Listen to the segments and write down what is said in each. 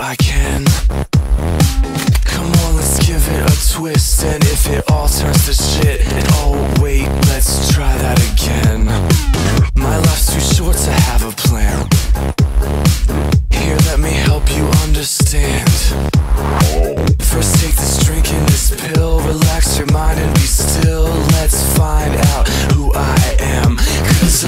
I can. Come on, let's give it a twist. And if it all turns to shit, and oh wait, let's try that again. My life's too short to have a plan. Here, let me help you understand. First take this drink and this pill. Relax your mind and be still. Let's find out who I am, 'cause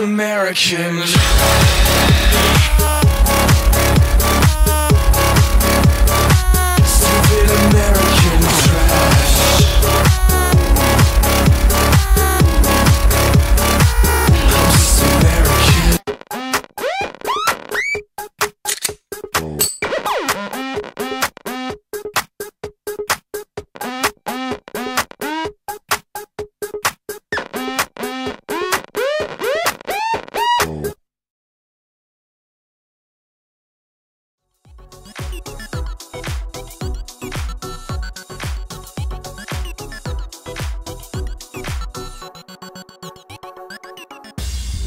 American. Stupid American trash. I'm just